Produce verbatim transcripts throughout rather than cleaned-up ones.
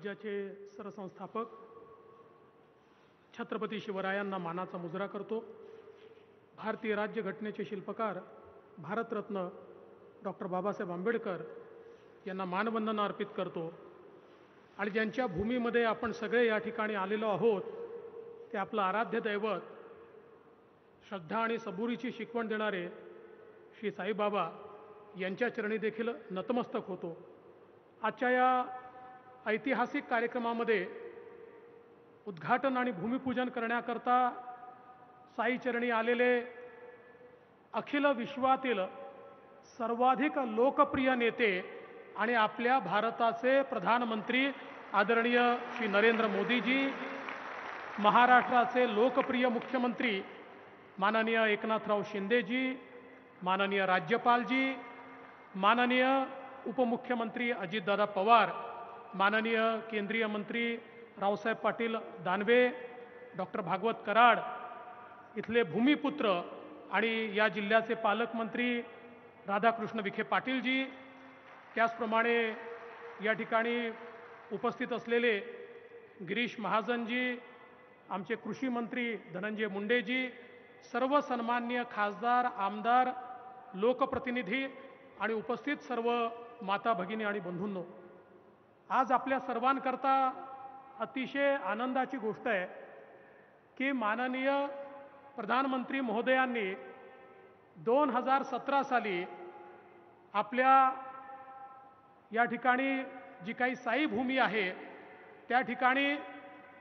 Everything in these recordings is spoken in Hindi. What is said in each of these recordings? राज्याचे सरसंस्थापक छत्रपती शिवरायांना मानाचा मुजरा करतो। भारतीय राज्यघटनेचे शिल्पकार भारतरत्न डॉक्टर बाबासाहेब आंबेडकर यांना मानवंदना अर्पित करतो। आणि ज्यांच्या भूमीमध्ये आपण सगळे या ठिकाणी आलेलो आहोत ते आपलं आराध्य दैवत श्रद्धा आणि सबुरीची शिकवण देणारे श्री साईबाबा यांच्या चरणी देखील नतमस्तक होतो। आजच्या या ऐतिहासिक कार्यक्रमामध्ये उद्घाटन आणि भूमिपूजन करण्याकरता साई चरणी आलेले अखिल विश्वातील सर्वाधिक लोकप्रिय नेते आणि आपल्या भारताचे प्रधानमंत्री आदरणीय श्री नरेंद्र मोदीजी, महाराष्ट्राचे लोकप्रिय मुख्यमंत्री माननीय एकनाथ राव शिंदेजी, माननीय राज्यपालजी, माननीय उपमुख्यमंत्री अजित दादा पवार, माननीय केंद्रीय मंत्री रावसाहेब पाटील दानवे, डॉक्टर भागवत कराड, इथले भूमिपुत्र आणि या जिल्ह्याचे पालकमंत्री राधाकृष्ण विखे पाटीलजी, त्याचप्रमाणे या ठिकाणी उपस्थित असलेले गिरीश महाजनजी, आमचे कृषी मंत्री धनंजय मुंडेजी, सर्व सन्माननीय खासदार, आमदार, लोकप्रतिनिधी आणि उपस्थित सर्व माता भगिनी आणि बंधूंनो, आज आपल्या सर्वांकरता अतिशय आनंदाची गोष्ट आहे की माननीय प्रधानमंत्री महोदयांनी दोन हजार सतरा साली आपल्या या ठिकाणी जी काही साई भूमी आहे त्या ठिकाणी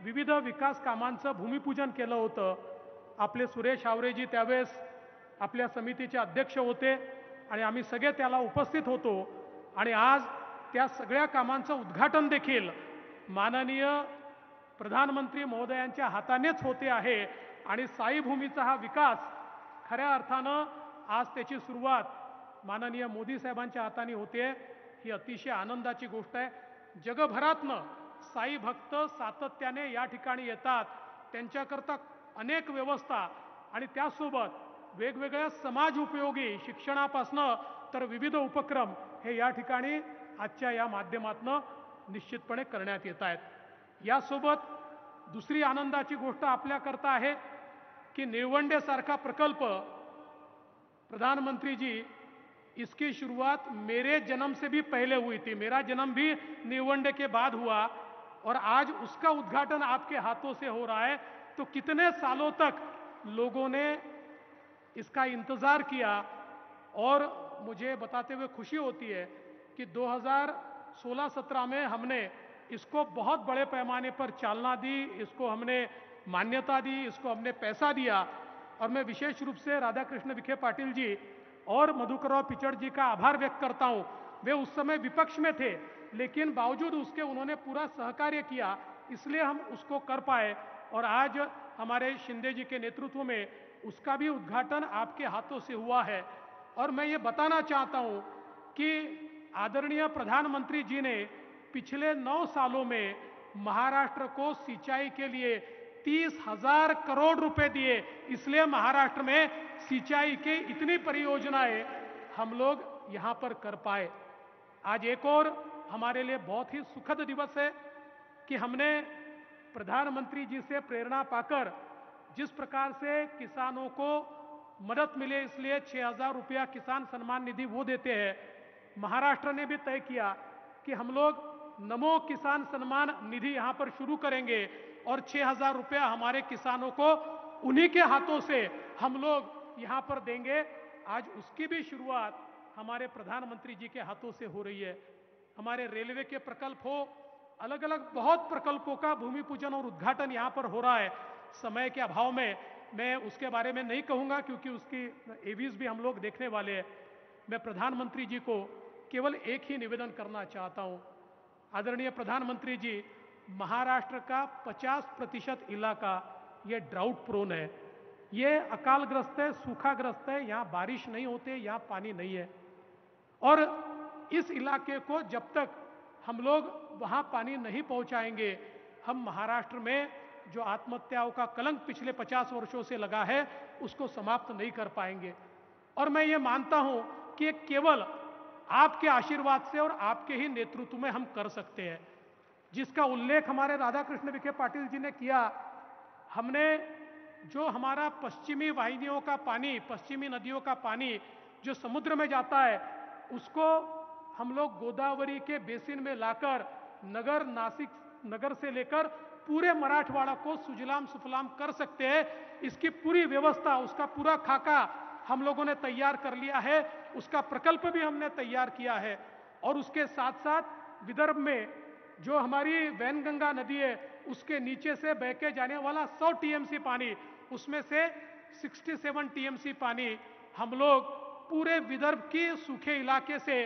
विविध विकास कामांचं भूमिपूजन केलं होतं। आपले सुरेश आवरेजी त्यावेळेस आपल्या समितीचे अध्यक्ष होते आणि आम्ही सगळे त्याला उपस्थित होतो। आणि आज त्या सगळ्या कामांचं उद्घाटन देखील माननीय प्रधानमंत्री महोदयांच्या हातानेच होते आहे। आणि साई भूमीचा हा विकास खऱ्या अर्थानं आज त्याची सुरुवात माननीय मोदी साहेबांच्या हाताने होते, ही अतिशय आनंदाची गोष्ट आहे। जगभरातनं साई भक्त सातत्याने या ठिकाणी येतात, त्यांच्याकरता अनेक व्यवस्था आणि त्यासोबत वेगवेगळ्या समाज उपयोगी शिक्षणापासनं तर विविध उपक्रम हे या ठिकाणी आजच्या या माध्यमातनं निश्चितपणे करण्यात येत आहेत। यासोबत दुसरी आनंदाची गोष्ट आपल्याकरता आहे की निळवंडेसारखा प्रकल्प प्रधानमंत्रीजी, इसकी शुरुआत मेरे जन्म से भी पहले हुई थी, मेरा जन्म भी निळवंडे के बाद हुआ और आज उसका उद्घाटन आपके हाथों से हो रहा है। तो कितने सालों तक लोगों ने इसका इंतज़ार किया और मुझे बताते हुए खुशी होती है कि दो हज़ार सोलह सत्रह में हमने इसको बहुत बड़े पैमाने पर चालना दी, इसको हमने मान्यता दी, इसको हमने पैसा दिया। और मैं विशेष रूप से राधाकृष्ण विखे पाटिल जी और मधुकरराव पिचड़ जी का आभार व्यक्त करता हूँ। वे उस समय विपक्ष में थे, लेकिन बावजूद उसके उन्होंने पूरा सहकार्य किया, इसलिए हम उसको कर पाए। और आज हमारे शिंदे जी के नेतृत्व में उसका भी उद्घाटन आपके हाथों से हुआ है। और मैं ये बताना चाहता हूँ कि आदरणीय प्रधानमंत्री जी ने पिछले नौ सालों में महाराष्ट्र को सिंचाई के लिए तीस हजार करोड़ रुपए दिए, इसलिए महाराष्ट्र में सिंचाई की इतनी परियोजनाएं हम लोग यहाँ पर कर पाए। आज एक और हमारे लिए बहुत ही सुखद दिवस है कि हमने प्रधानमंत्री जी से प्रेरणा पाकर जिस प्रकार से किसानों को मदद मिले, इसलिए छः हजार रुपया किसान सम्मान निधि वो देते हैं। महाराष्ट्र ने भी तय किया कि हम लोग नमो किसान सम्मान निधि यहाँ पर शुरू करेंगे और छः हजार रुपया हमारे किसानों को उन्हीं के हाथों से हम लोग यहाँ पर देंगे। आज उसकी भी शुरुआत हमारे प्रधानमंत्री जी के हाथों से हो रही है। हमारे रेलवे के प्रकल्प हो, अलग अलग बहुत प्रकल्पों का भूमि पूजन और उद्घाटन यहाँ पर हो रहा है। समय के अभाव में मैं उसके बारे में नहीं कहूँगा क्योंकि उसकी एवीज भी हम लोग देखने वाले हैं। मैं प्रधानमंत्री जी को केवल एक ही निवेदन करना चाहता हूँ, आदरणीय प्रधानमंत्री जी, महाराष्ट्र का पचास प्रतिशत इलाका ये ड्राउट प्रोन है, ये अकालग्रस्त है, सूखाग्रस्त है, यहाँ बारिश नहीं होते, यहाँ पानी नहीं है। और इस इलाके को जब तक हम लोग वहाँ पानी नहीं पहुँचाएंगे, हम महाराष्ट्र में जो आत्महत्याओं का कलंक पिछले पचास वर्षों से लगा है उसको समाप्त नहीं कर पाएंगे। और मैं ये मानता हूँ कि केवल आपके आशीर्वाद से और आपके ही नेतृत्व में हम कर सकते हैं। जिसका उल्लेख हमारे राधाकृष्ण विखे पाटील जी ने किया। हमने जो हमारा पश्चिमी वाहिनियों का पानी, पश्चिमी नदियों का पानी जो समुद्र में जाता है, उसको हम लोग गोदावरी के बेसिन में लाकर नगर नासिक नगर से लेकर पूरे मराठवाड़ा को सुजलाम सुफलाम कर सकते हैं। इसकी पूरी व्यवस्था, उसका पूरा खाका हम लोगों ने तैयार कर लिया है, उसका प्रकल्प भी हमने तैयार किया है। और उसके साथ साथ विदर्भ में जो हमारी वैनगंगा नदी है, उसके नीचे से बह के जाने वाला सौ टी एम सी पानी, उसमें से सड़सठ टी एम सी पानी हम लोग पूरे विदर्भ की सूखे इलाके से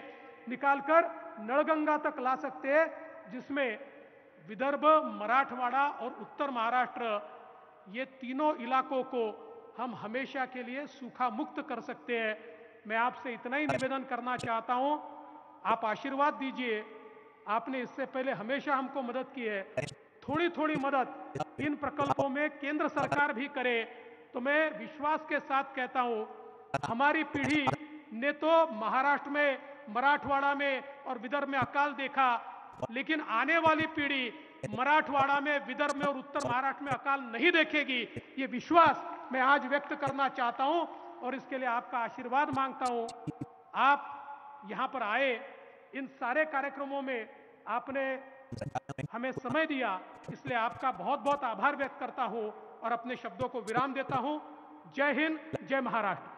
निकालकर नलगंगा तक ला सकते हैं, जिसमें विदर्भ, मराठवाड़ा और उत्तर महाराष्ट्र, ये तीनों इलाकों को हम हमेशा के लिए सूखा मुक्त कर सकते हैं। मैं आपसे इतना ही निवेदन करना चाहता हूँ, आप आशीर्वाद दीजिए। आपने इससे पहले हमेशा हमको मदद की है, थोड़ी थोड़ी मदद इन प्रकल्पों में केंद्र सरकार भी करे तो मैं विश्वास के साथ कहता हूँ, हमारी पीढ़ी ने तो महाराष्ट्र में, मराठवाड़ा में और विदर्भ में अकाल देखा, लेकिन आने वाली पीढ़ी मराठवाड़ा में, विदर्भ में और उत्तर महाराष्ट्र में अकाल नहीं देखेगी, ये विश्वास मैं आज व्यक्त करना चाहता हूँ और इसके लिए आपका आशीर्वाद मांगता हूँ। आप यहाँ पर आए, इन सारे कार्यक्रमों में आपने हमें समय दिया, इसलिए आपका बहुत बहुत आभार व्यक्त करता हूँ और अपने शब्दों को विराम देता हूँ। जय हिंद, जय महाराष्ट्र।